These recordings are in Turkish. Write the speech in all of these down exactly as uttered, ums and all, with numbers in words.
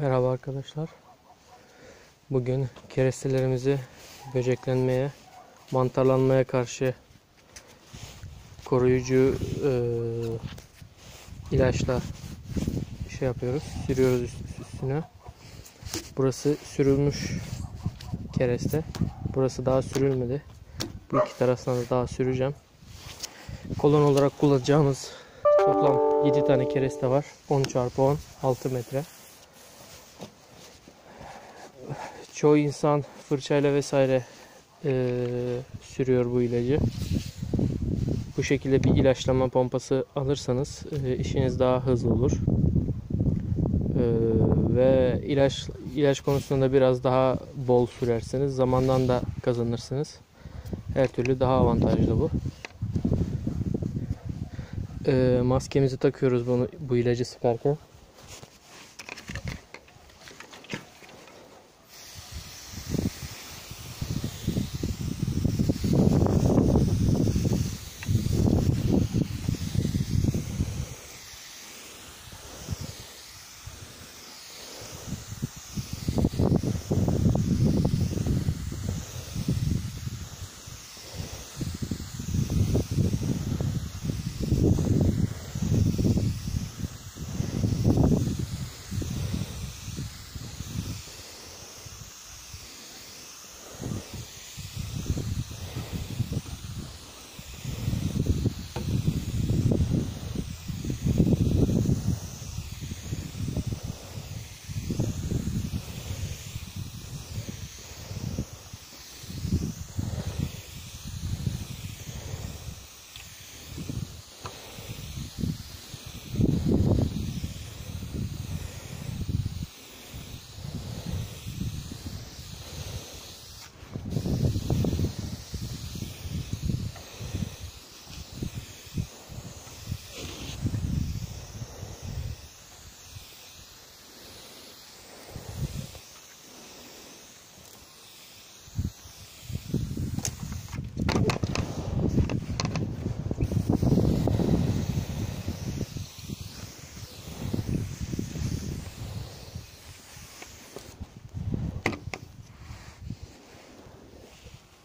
Merhaba arkadaşlar. Bugün kerestelerimizi böceklenmeye, mantarlanmaya karşı koruyucu e, ilaçla şey yapıyoruz, sürüyoruz üstüne. Burası sürülmüş kereste. Burası daha sürülmedi. Bu iki tarafına da daha süreceğim. Kolon olarak kullanacağımız toplam yedi tane kereste var. on çarpı on, altı metre. Çoğu insan fırçayla vesaire e, sürüyor bu ilacı. Bu şekilde bir ilaçlama pompası alırsanız e, işiniz daha hızlı olur. E, ve ilaç ilaç konusunda biraz daha bol sürerseniz zamandan da kazanırsınız. Her türlü daha avantajlı bu. E, maskemizi takıyoruz bunu bu ilacı sıkarken.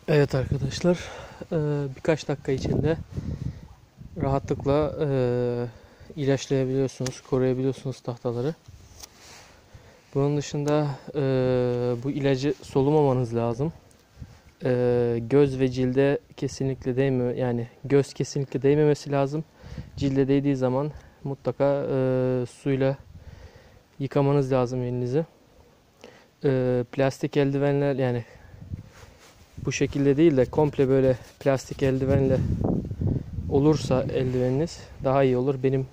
Evet arkadaşlar, birkaç dakika içinde rahatlıkla ilaçlayabiliyorsunuz, koruyabiliyorsunuz tahtaları. Bunun dışında bu ilacı solumamanız lazım. Göz ve cilde kesinlikle değmiyor, yani göz kesinlikle değmemesi lazım. Cilde değdiği zaman mutlaka suyla yıkamanız lazım elinizi. Plastik eldivenler, yani bu şekilde değil de komple böyle plastik eldivenle olursa eldiveniniz daha iyi olur. Benim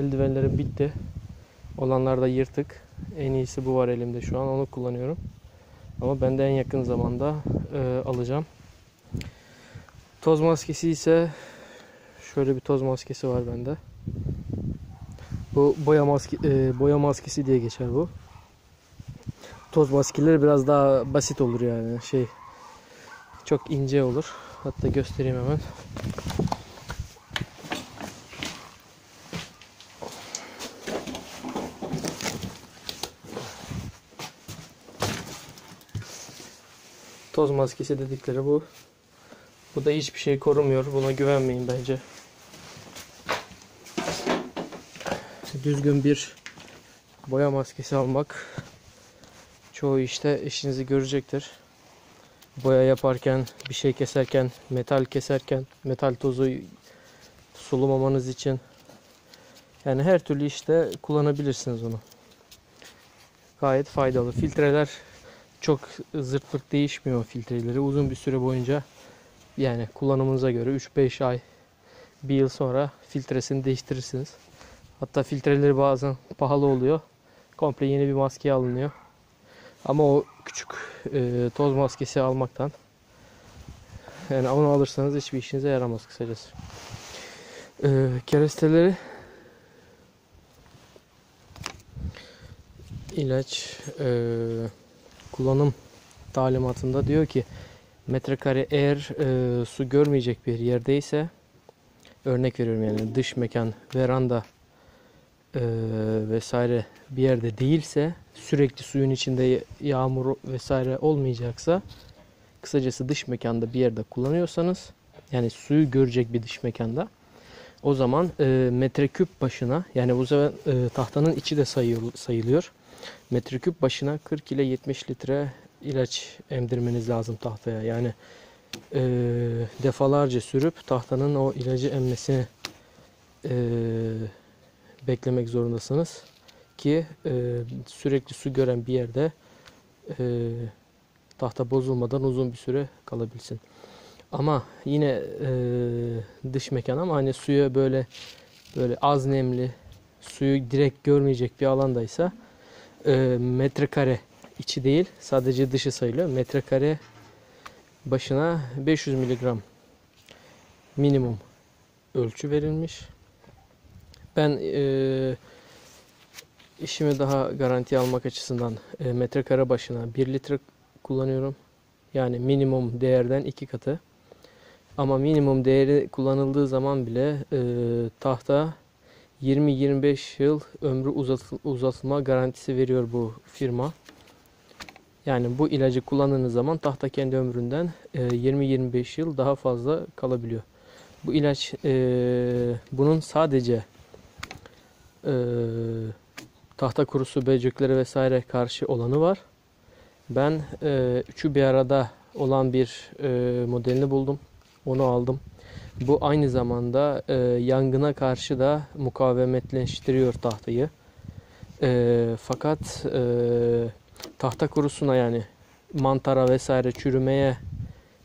eldivenlerim bitti. Olanlar da yırtık. En iyisi bu var elimde şu an. Onu kullanıyorum. Ama ben de en yakın zamanda e, alacağım. Toz maskesi ise şöyle bir toz maskesi var bende. Bu boya maske, e, boya maskesi diye geçer bu. Toz maskeleri biraz daha basit olur yani. Şey... Çok ince olur. Hatta göstereyim hemen. Toz maskesi dedikleri bu. Bu da hiçbir şey korumuyor. Buna güvenmeyin bence. Düzgün bir boya maskesi almak çoğu işte işinizi görecektir. Boya yaparken, bir şey keserken, metal keserken, metal tozu sulumamanız için, yani her türlü işte kullanabilirsiniz onu. Gayet faydalı. Filtreler çok zırtlık değişmiyor filtreleri. Uzun bir süre boyunca, yani kullanımınıza göre üç beş ay, bir yıl sonra filtresini değiştirirsiniz. Hatta filtreleri bazen pahalı oluyor. Komple yeni bir maskeye alınıyor. Ama o küçük e, toz maskesi almaktan, yani onu alırsanız hiçbir işinize yaramaz kısacası. E, keresteleri ilaç e, kullanım talimatında diyor ki metrekare eğer e, su görmeyecek bir yerdeyse, örnek veriyorum yani dış mekan, veranda, e, vesaire bir yerde değilse, sürekli suyun içinde yağmur vesaire olmayacaksa, kısacası dış mekanda bir yerde kullanıyorsanız, yani suyu görecek bir dış mekanda, o zaman e, metreküp başına, yani bu zaman e, tahtanın içi de sayıyor, sayılıyor. Metreküp başına kırk ile yetmiş litre ilaç emdirmeniz lazım tahtaya. Yani e, defalarca sürüp tahtanın o ilacı emmesini e, beklemek zorundasınız ki e, sürekli su gören bir yerde e, tahta bozulmadan uzun bir süre kalabilsin. Ama yine e, dış mekan, ama hani suya böyle böyle az nemli, suyu direkt görmeyecek bir alandaysa e, metrekare içi değil, sadece dışı sayılıyor. Metrekare başına beş yüz miligram minimum ölçü verilmiş. Ben e, işimi daha garantiye almak açısından e, metrekare başına bir litre kullanıyorum. Yani minimum değerden iki katı. Ama minimum değeri kullanıldığı zaman bile e, tahta yirmi yirmi beş yıl ömrü uzatıl uzatılma garantisi veriyor bu firma. Yani bu ilacı kullandığınız zaman tahta kendi ömründen e, yirmi yirmi beş yıl daha fazla kalabiliyor. Bu ilaç e, bunun sadece e, tahta kurusu, böceklere vesaire karşı olanı var. Ben e, üçü bir arada olan bir e, modelini buldum. Onu aldım. Bu aynı zamanda e, yangına karşı da mukavemetleştiriyor tahtayı. E, fakat e, tahta kurusuna, yani mantara vesaire çürümeye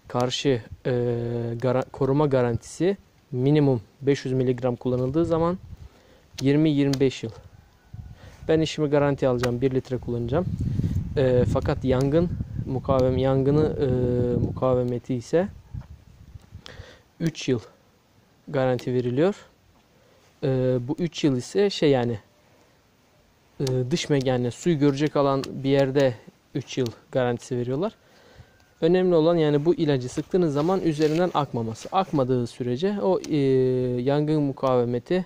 karşı e, gar koruma garantisi minimum beş yüz miligram kullanıldığı zaman yirmi yirmi beş yıl. Ben işimi garanti alacağım. bir litre kullanacağım. E, fakat yangın mukavem yangını e, mukavemeti ise üç yıl garanti veriliyor. E, bu üç yıl ise şey, yani e, dış mekanı, suyu görecek alan bir yerde üç yıl garantisi veriyorlar. Önemli olan, yani bu ilacı sıktığınız zaman üzerinden akmaması. Akmadığı sürece o e, yangın mukavemeti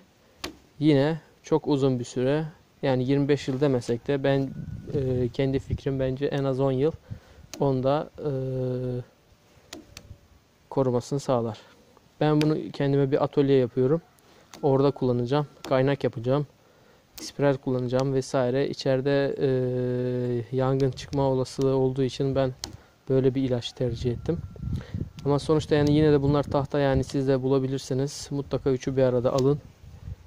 yine çok uzun bir süre, yani yirmi beş yıl demesek de ben e, kendi fikrim bence en az on yıl onda e, korumasını sağlar. Ben bunu kendime bir atölye yapıyorum. Orada kullanacağım. Kaynak yapacağım. İspiral kullanacağım vesaire. İçeride e, yangın çıkma olasılığı olduğu için ben böyle bir ilaç tercih ettim. Ama sonuçta yani yine de bunlar tahta, yani siz de bulabilirsiniz. Mutlaka üçü bir arada alın.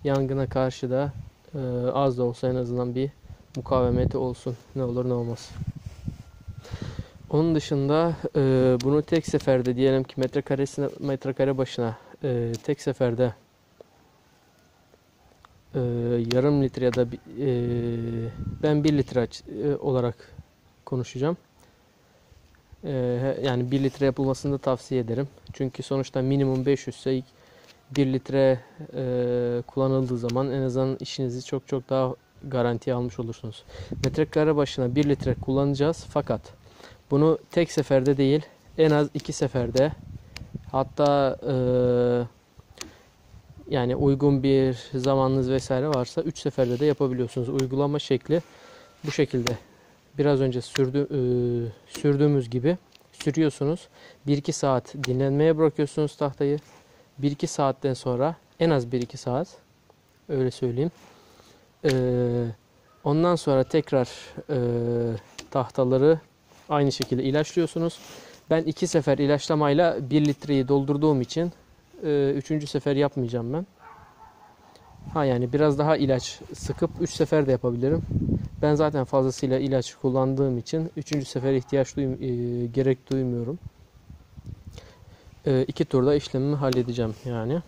Yangına karşı da Ee, az da olsa en azından bir mukavemeti olsun. Ne olur ne olmaz. Onun dışında e, bunu tek seferde, diyelim ki metrekaresine, metrekare başına e, tek seferde e, yarım litre ya da bir, e, ben bir litre aç, e, olarak konuşacağım. E, yani bir litre yapılmasını da tavsiye ederim. Çünkü sonuçta minimum beş yüz ise bir litre e, kullanıldığı zaman en azından işinizi çok çok daha garantiye almış olursunuz. Metrekare başına bir litre kullanacağız, fakat bunu tek seferde değil, en az iki seferde, hatta e, yani uygun bir zamanınız vesaire varsa üç seferde de yapabiliyorsunuz. Uygulama şekli bu şekilde. Biraz önce sürdü, e, sürdüğümüz gibi sürüyorsunuz. bir iki saat dinlenmeye bırakıyorsunuz tahtayı. bir iki saatten sonra, en az bir iki saat öyle söyleyeyim, ee, ondan sonra tekrar e, tahtaları aynı şekilde ilaçlıyorsunuz. Ben iki sefer ilaçlamayla bir litreyi doldurduğum için e, üçüncü sefer yapmayacağım ben. Ha, yani biraz daha ilaç sıkıp üç sefer de yapabilirim. Ben zaten fazlasıyla ilaç kullandığım için üçüncü sefer ihtiyaç duym e, gerek duymuyorum. İki turda işlemimi halledeceğim yani.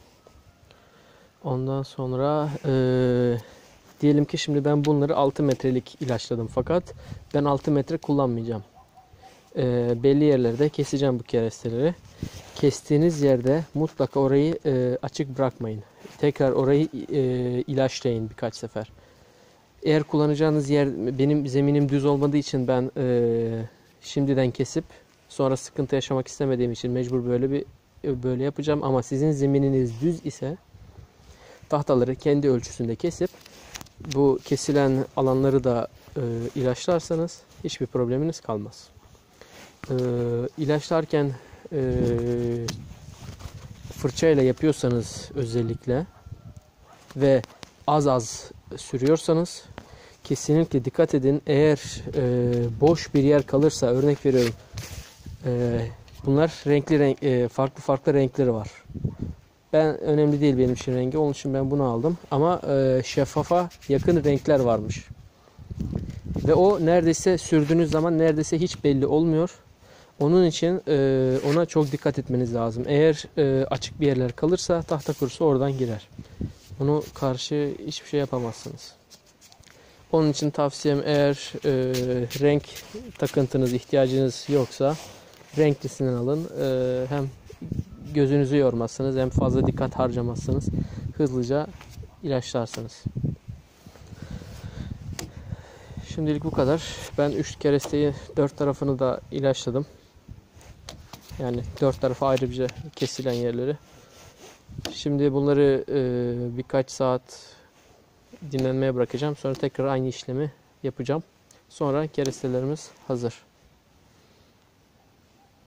Ondan sonra e, diyelim ki şimdi ben bunları altı metrelik ilaçladım, fakat ben altı metre kullanmayacağım. E, belli yerlerde keseceğim bu keresteleri. Kestiğiniz yerde mutlaka orayı e, açık bırakmayın. Tekrar orayı e, ilaçlayın birkaç sefer. Eğer kullanacağınız yer, benim zeminim düz olmadığı için ben e, şimdiden kesip sonra sıkıntı yaşamak istemediğim için mecbur böyle bir böyle yapacağım. Ama sizin zemininiz düz ise tahtaları kendi ölçüsünde kesip bu kesilen alanları da e, ilaçlarsanız hiçbir probleminiz kalmaz. E, ilaçlarken e, fırçayla yapıyorsanız özellikle ve az az sürüyorsanız kesinlikle dikkat edin. Eğer e, boş bir yer kalırsa, örnek veriyorum, e, bunlar renkli renk, e, farklı farklı renkleri var. Ben önemli değil benim için rengi, onun için ben bunu aldım. Ama e, şeffafa yakın renkler varmış. Ve o neredeyse sürdüğünüz zaman neredeyse hiç belli olmuyor. Onun için e, ona çok dikkat etmeniz lazım. Eğer e, açık bir yerler kalırsa tahta kurusu oradan girer. Bunu karşı hiçbir şey yapamazsınız. Onun için tavsiyem, eğer e, renk takıntınız, ihtiyacınız yoksa renklisinden alın. E, hem gözünüzü yormazsınız, hem fazla dikkat harcamazsınız. Hızlıca ilaçlarsınız. Şimdilik bu kadar. Ben üç keresteyi dört tarafını da ilaçladım. Yani dört tarafı ayrıca kesilen yerleri. Şimdi bunları e, birkaç saat dinlenmeye bırakacağım. Sonra tekrar aynı işlemi yapacağım. Sonra kerestelerimiz hazır.